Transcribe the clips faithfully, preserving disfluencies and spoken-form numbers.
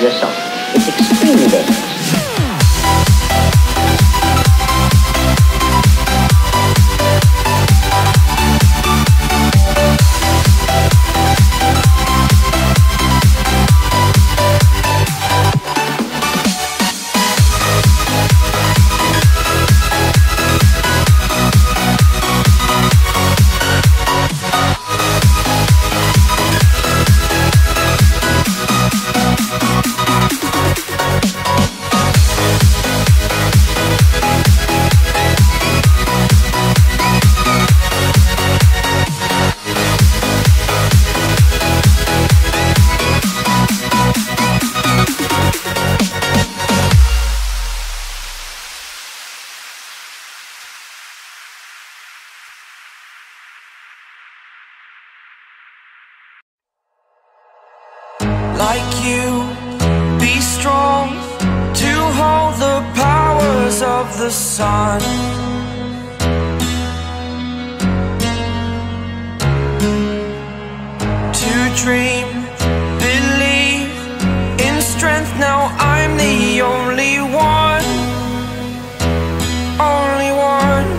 to yourself. It's extremely dangerous. Like you, be strong to hold the powers of the sun. To dream, believe in strength. Now I'm the only one, only one.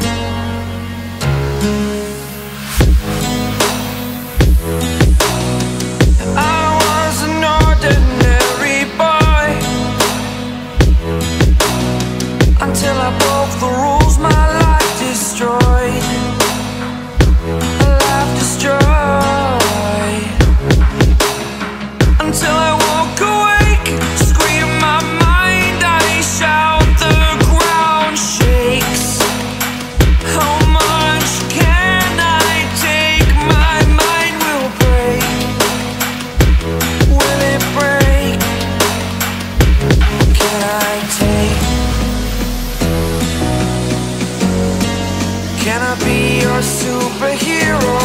Superhero.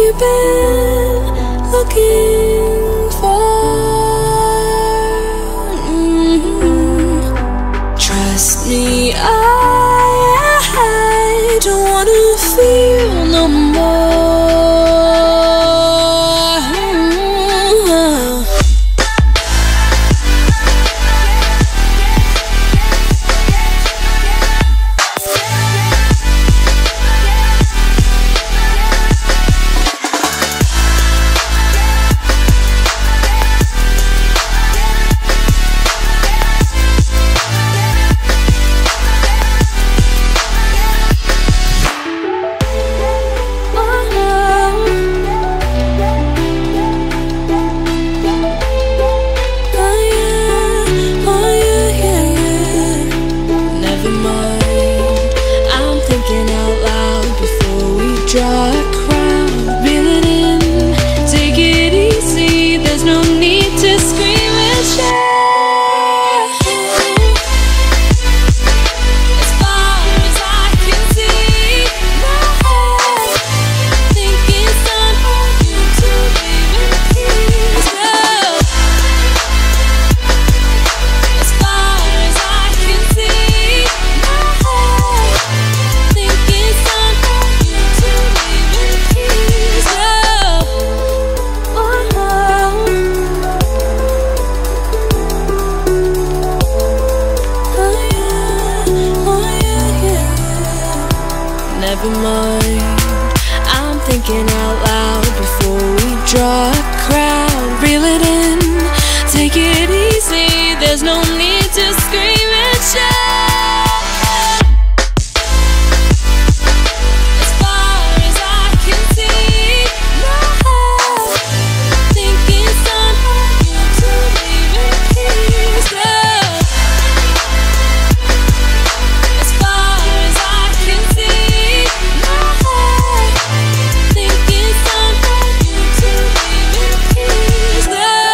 You've been looking for. Mm-hmm. Trust me, I, I don't want to feel no more. never mind. I'm thinking out loud before we draw a crowd. Reel it in, take it easy, there's no need to scream and shout. As far as I can see, now thinking it's unhelpful to leave in peace. As far as I can see, now thinking it's unhelpful to leave in peace.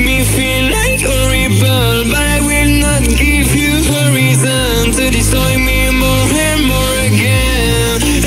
me feel like a rebel, but I will not give you a reason to destroy me more and more again and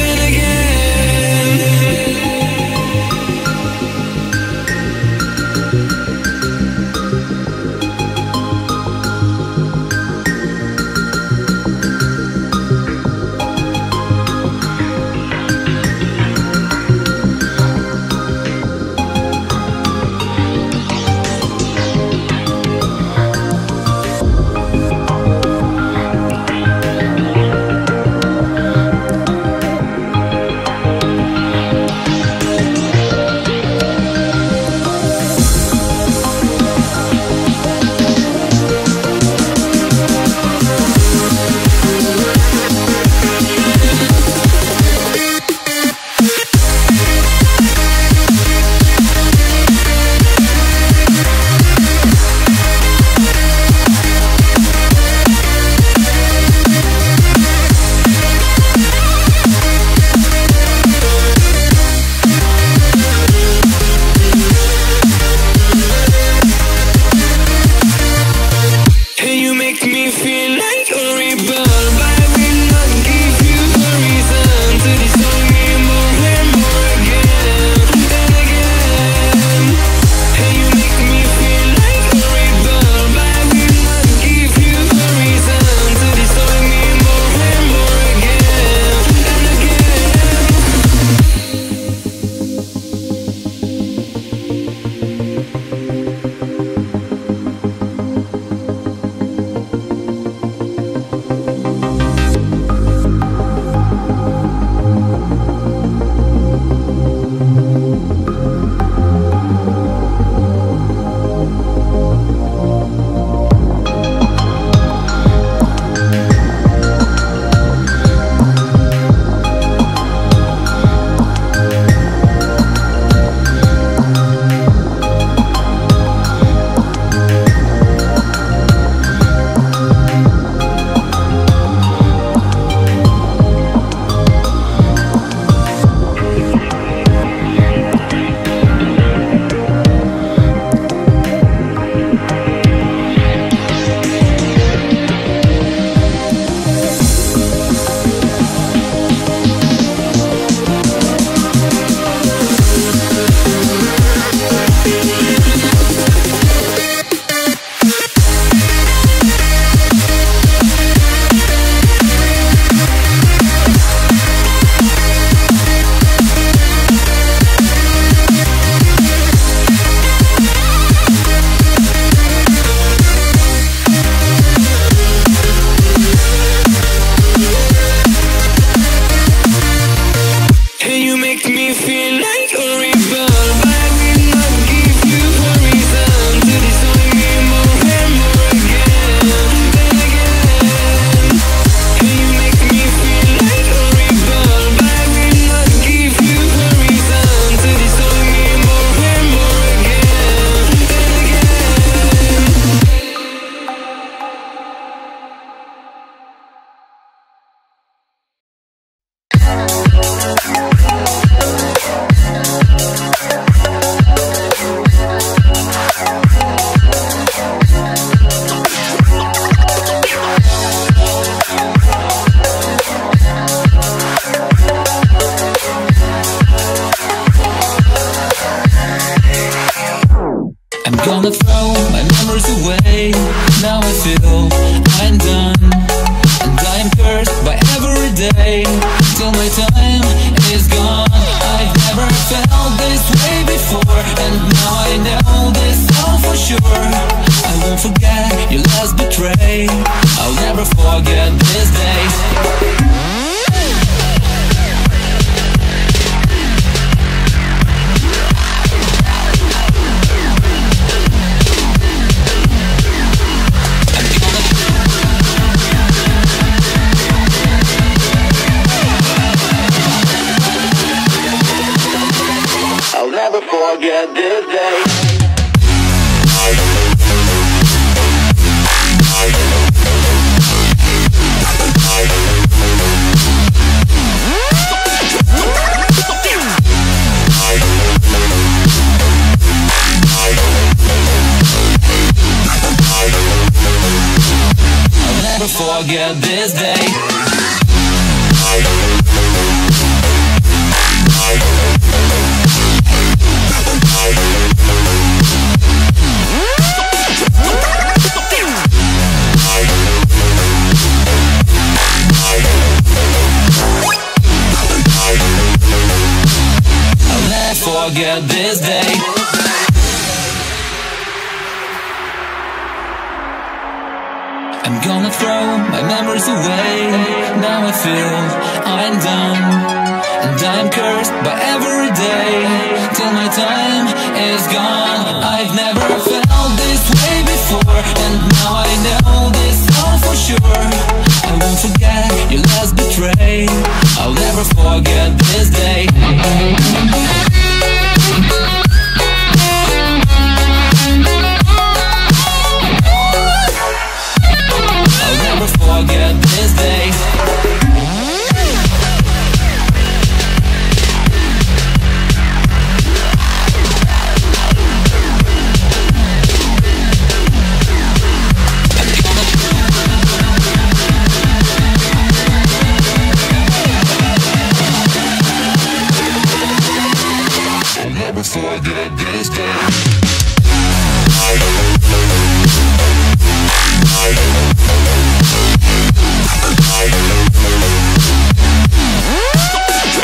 bigger this day. I'll never forget this day. I'm gonna throw my memories away. Now I feel I'm down, and I'm cursed by every day till my time is gone. I've never felt this way before, and now I know this all for sure. I won't forget your last betray. I'll never forget this day. Forget this day. I'll never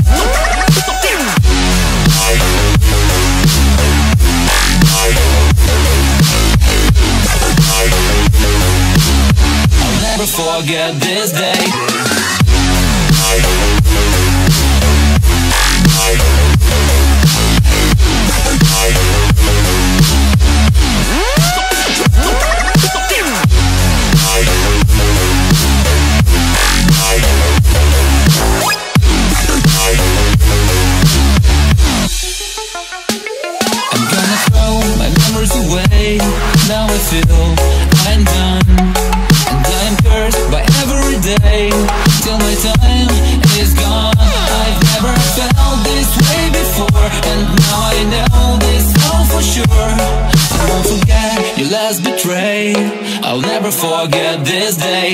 forget this day. Now I feel I'm done, and I'm cursed by every day till my time is gone. I've never felt this way before, and now I know this all for sure. I won't forget your last betray. I'll never forget this day.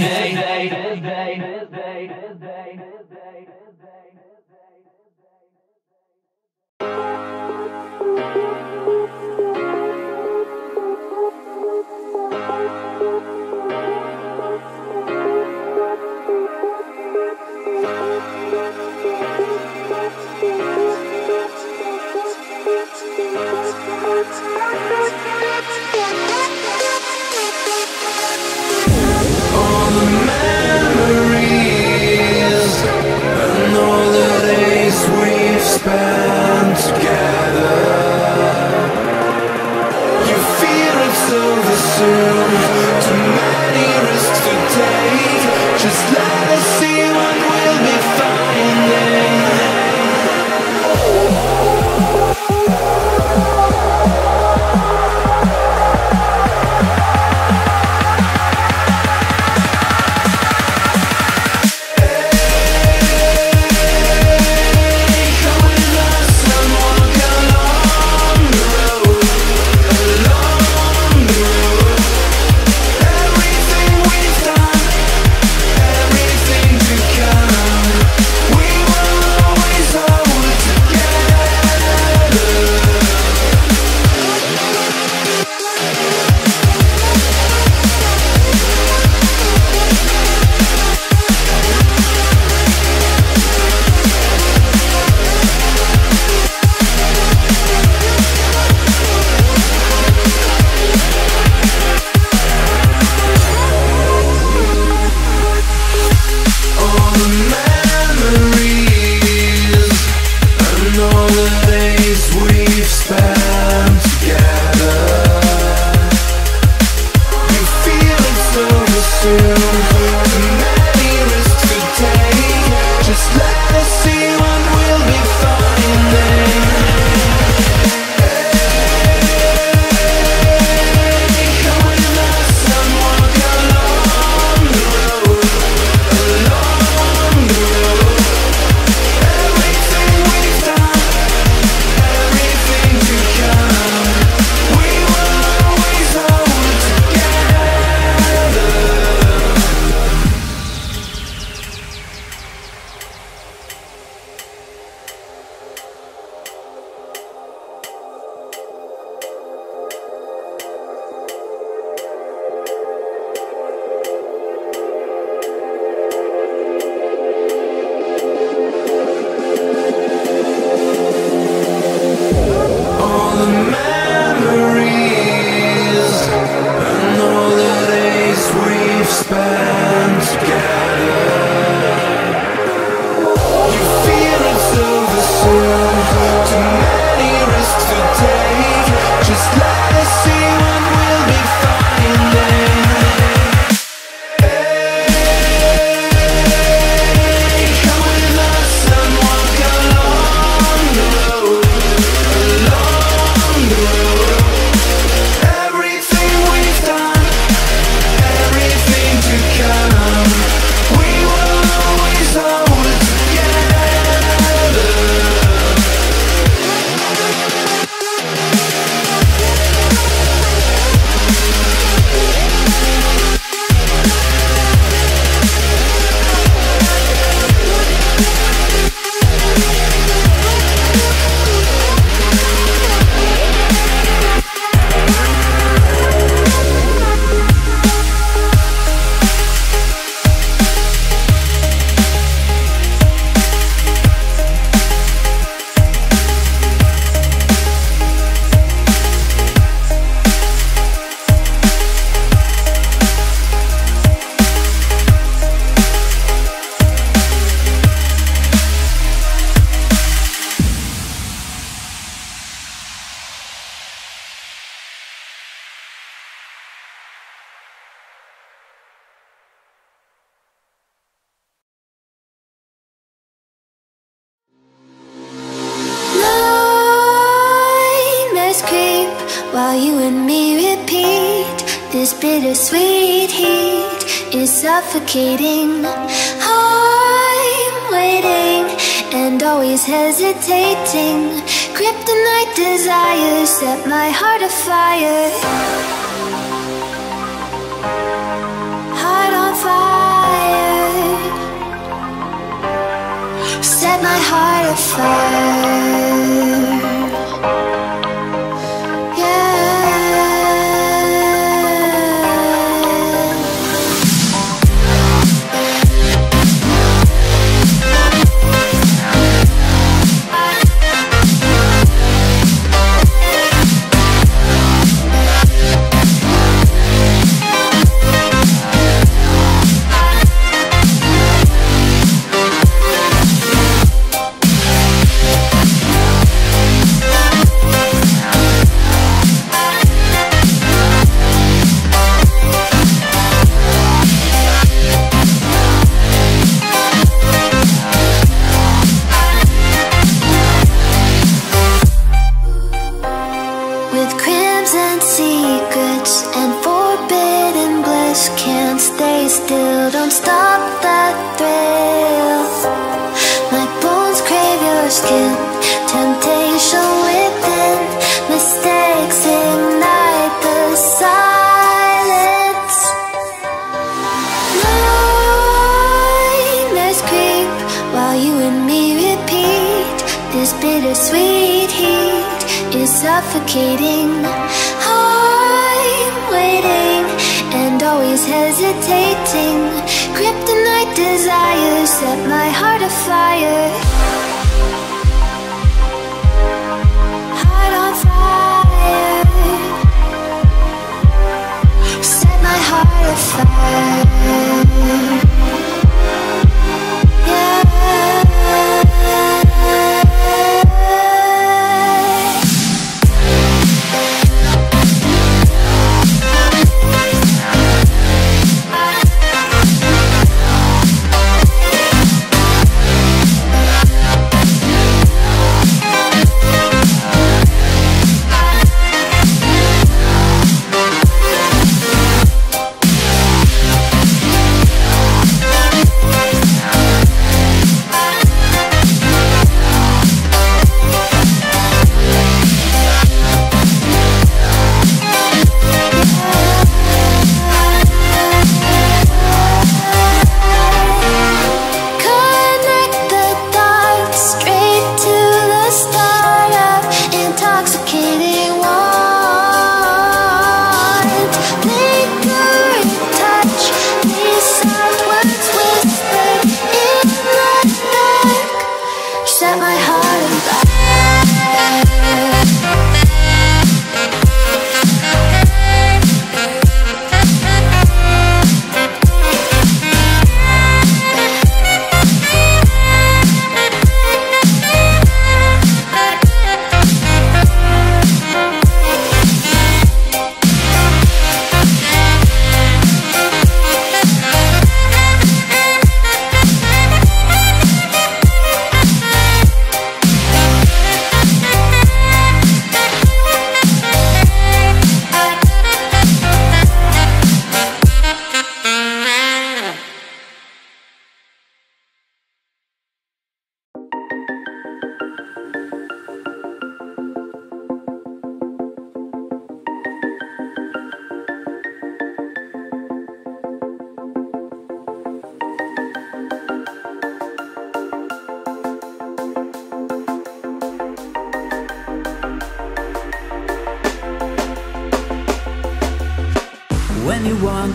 All the men creep while you and me repeat. This bittersweet heat is suffocating. I'm waiting and always hesitating. Kryptonite desires set my heart afire. Heart on fire. Set my heart afire.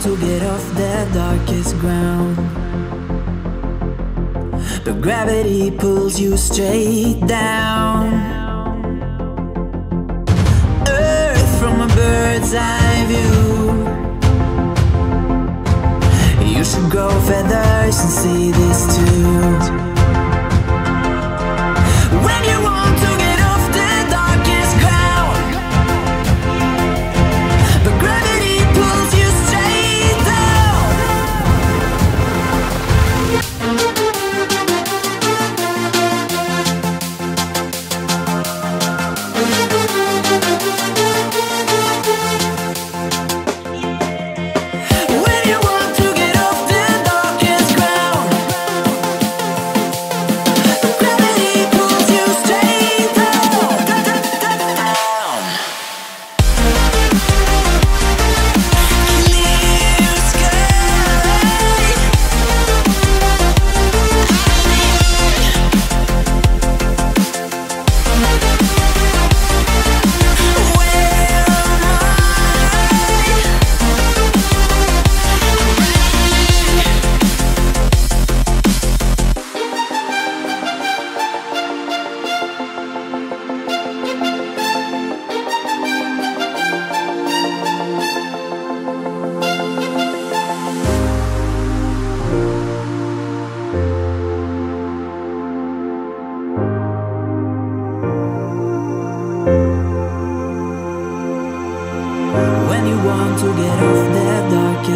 To get off the darkest ground, but gravity pulls you straight down. Earth from a bird's eye view. You should grow feathers and see this too. We'll be right back.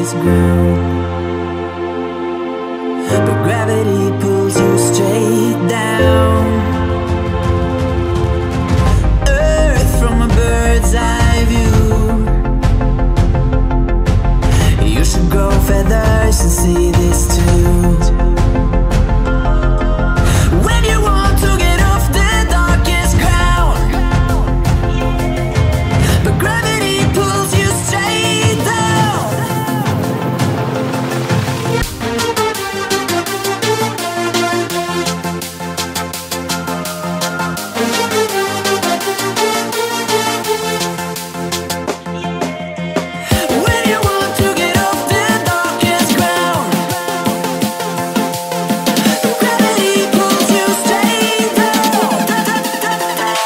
this ground, but gravity pulls you straight down. Earth from a bird's eye view, you should grow feathers and see this too. When you want to get off the darkest crown, but gravity pulls you straight down. When you want to get off the darkest crown, but gravity pulls you straight down, down, down, down, down.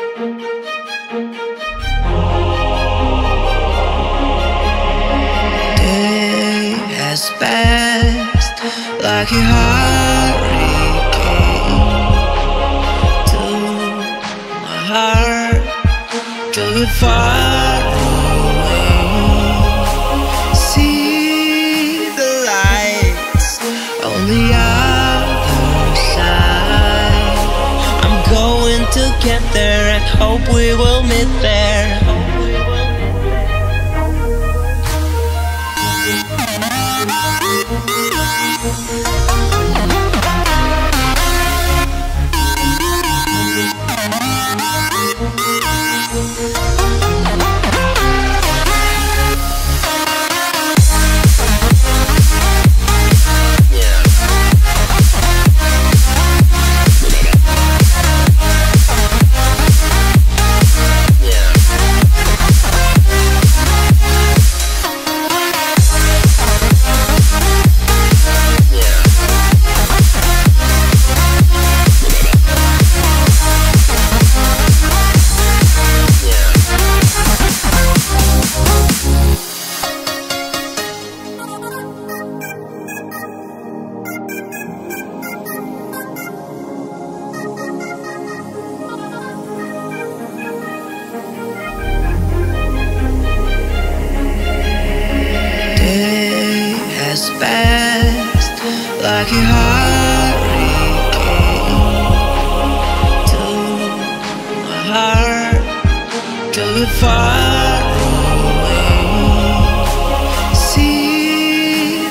Clear sky. Day has passed like a hurricane to my heart, to the far away. See the lights on the other side. I'm going to get there and hope we will meet there. Fast like a hurricane to my heart, to the far away. See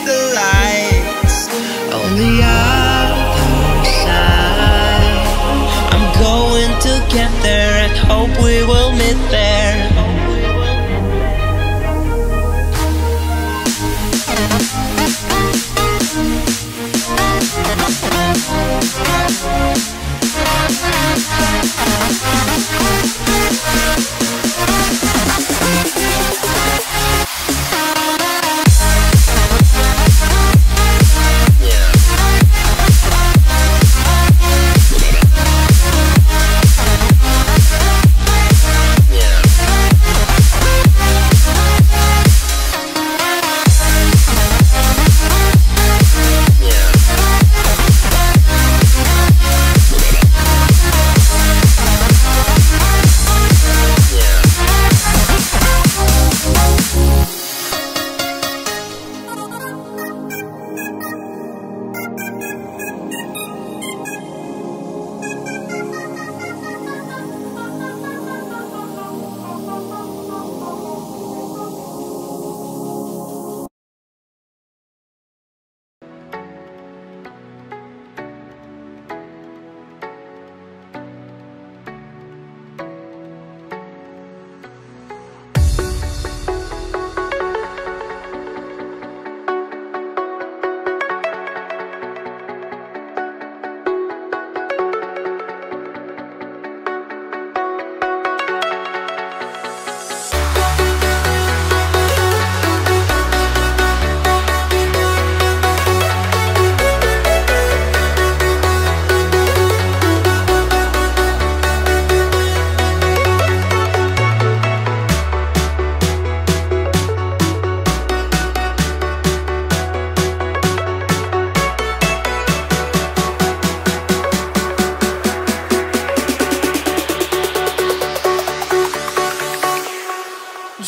the lights on the other side. I'm going to get there and hope we will meet there.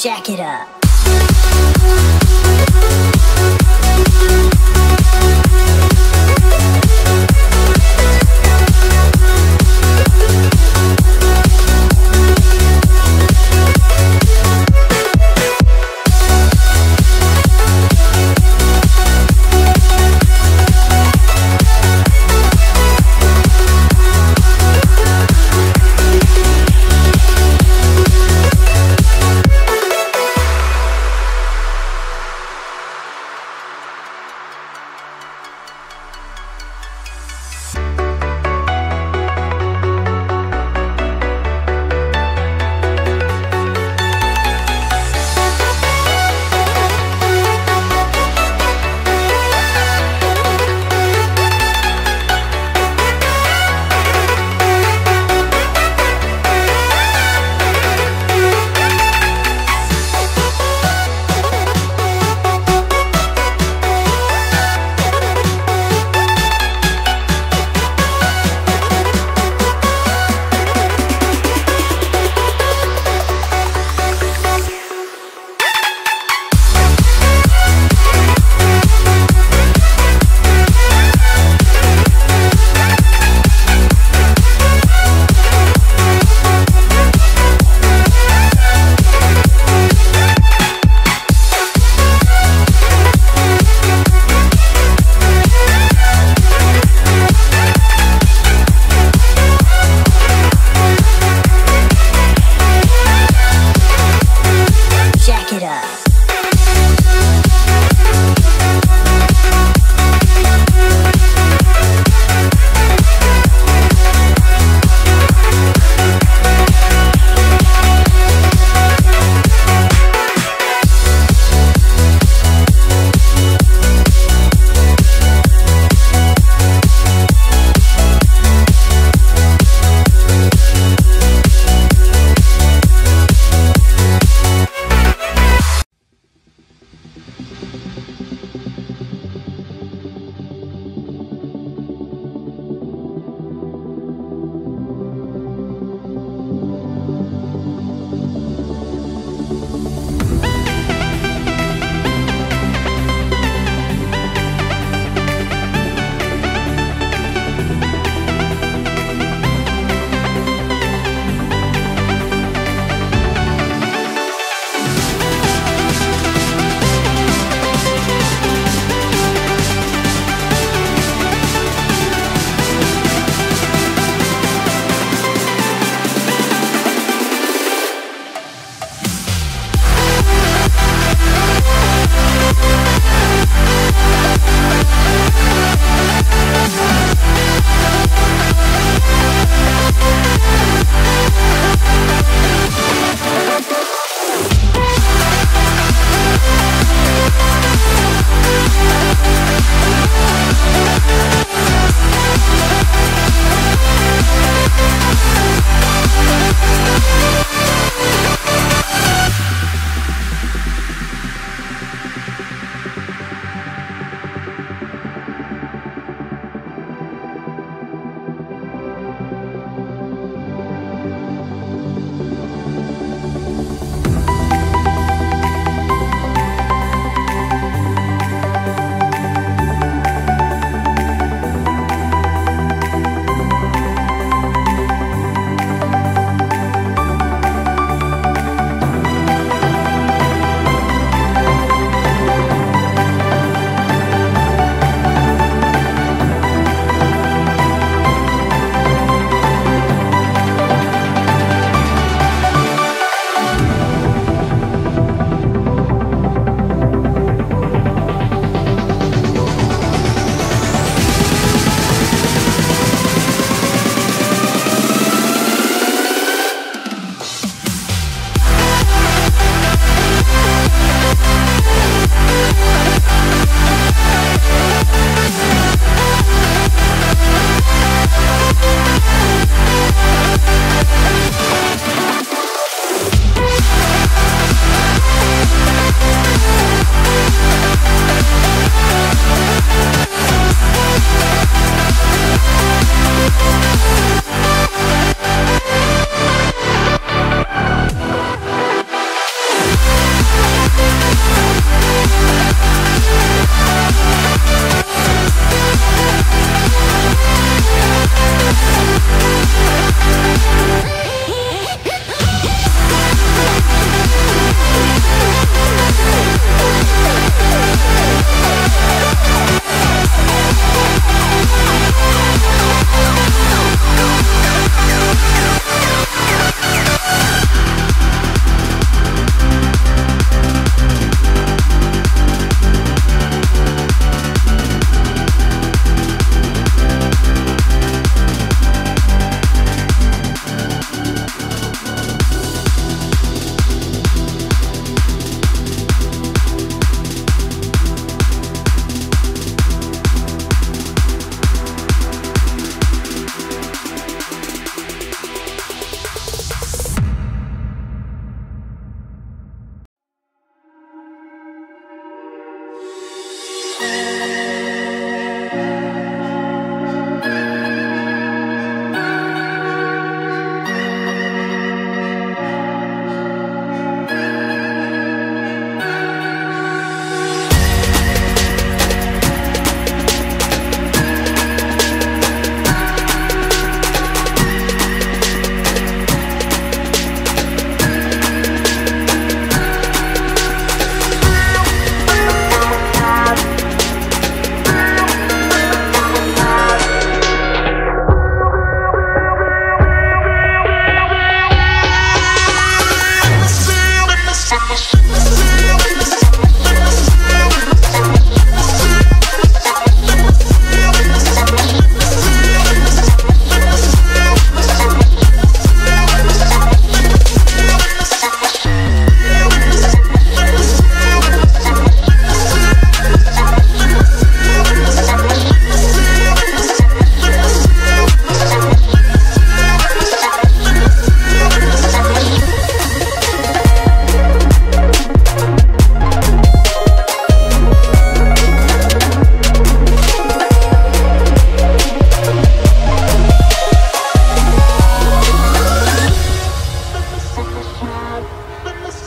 Jack it up.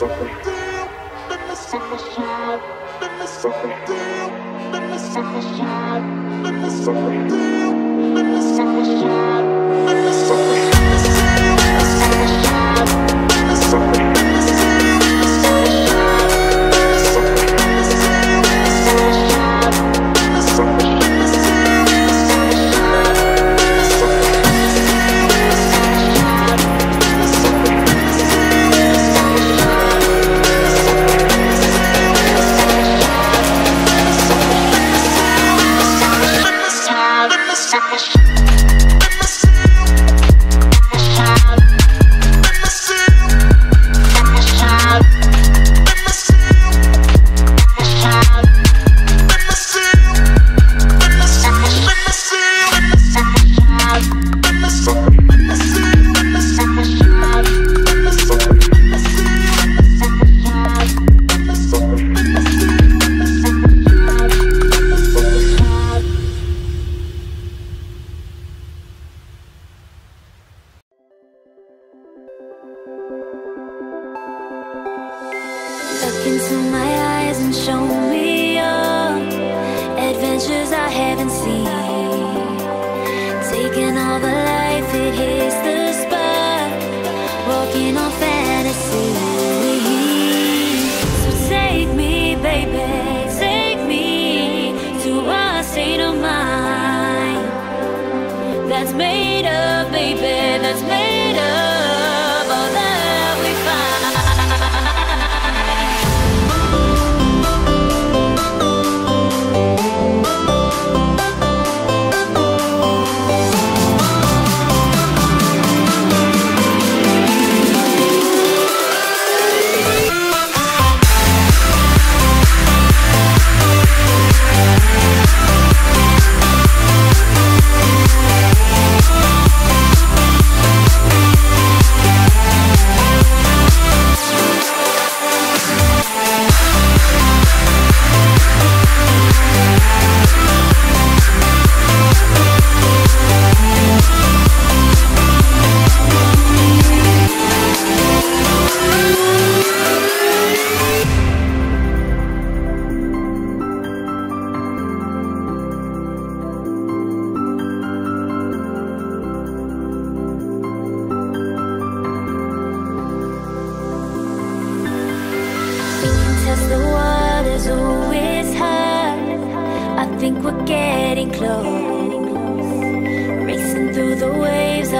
I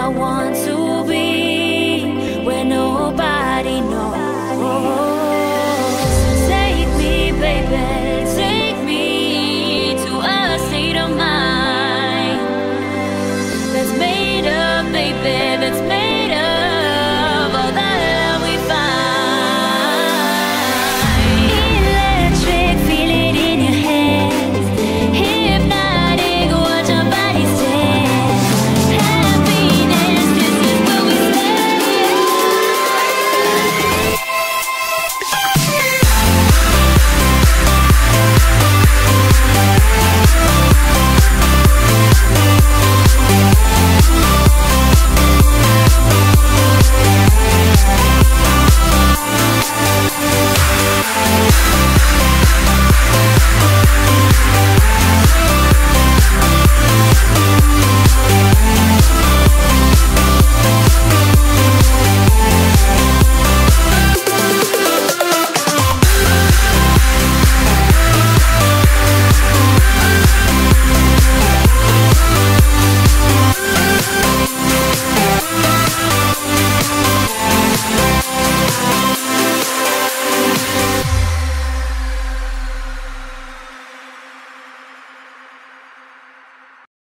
want to